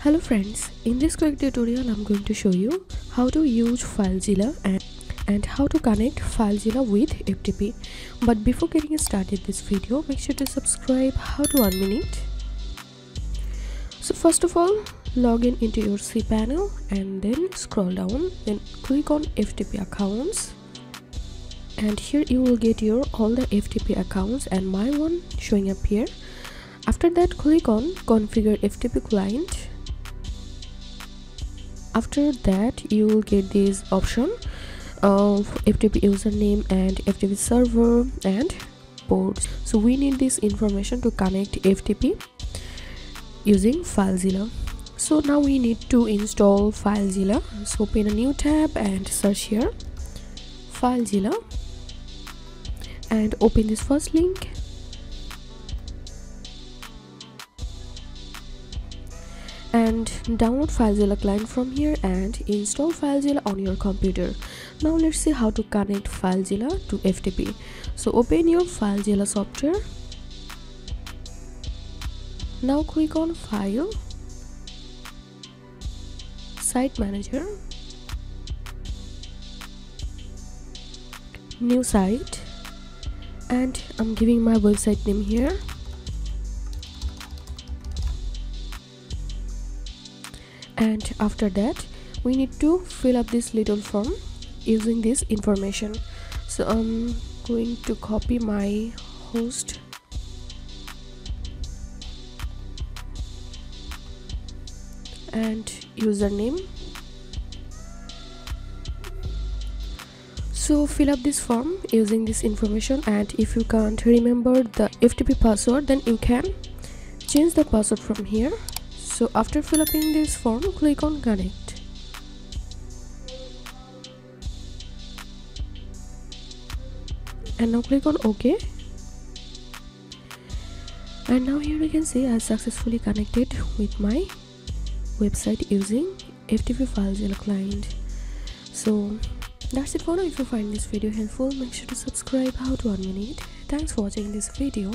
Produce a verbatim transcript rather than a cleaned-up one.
Hello friends, in this quick tutorial I'm going to show you how to use FileZilla and, and how to connect FileZilla with F T P. But before getting started this video, make sure to subscribe how to one minute. So first of all, log in into your cPanel and then scroll down, then click on F T P accounts, and here you will get your all the F T P accounts and my one showing up here. After that, click on configure F T P client. After that, you will get this option of F T P username and F T P server and ports. So we need this information to connect F T P using FileZilla. So now we need to install FileZilla. So open a new tab and search here FileZilla and open this first link. And download FileZilla client from here and install FileZilla on your computer. Now let's see how to connect FileZilla to F T P. So open your FileZilla software. Now click on File, Site Manager, New Site, and I'm giving my website name here. And after that, we need to fill up this little form using this information. So I'm going to copy my host and username. So fill up this form using this information, and if you can't remember the F T P password, then you can change the password from here. So after filling up this form, click on connect. And now click on OK. And now here you can see I have successfully connected with my website using F T P FileZilla client. So that's it for now. If you find this video helpful, make sure to subscribe how to one minute. Thanks for watching this video.